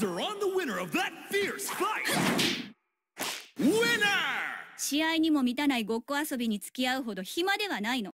eyes are on the winner of that fierce fight. Winner! 試合にも満たないごっこ遊びに付き合うほど暇ではないの。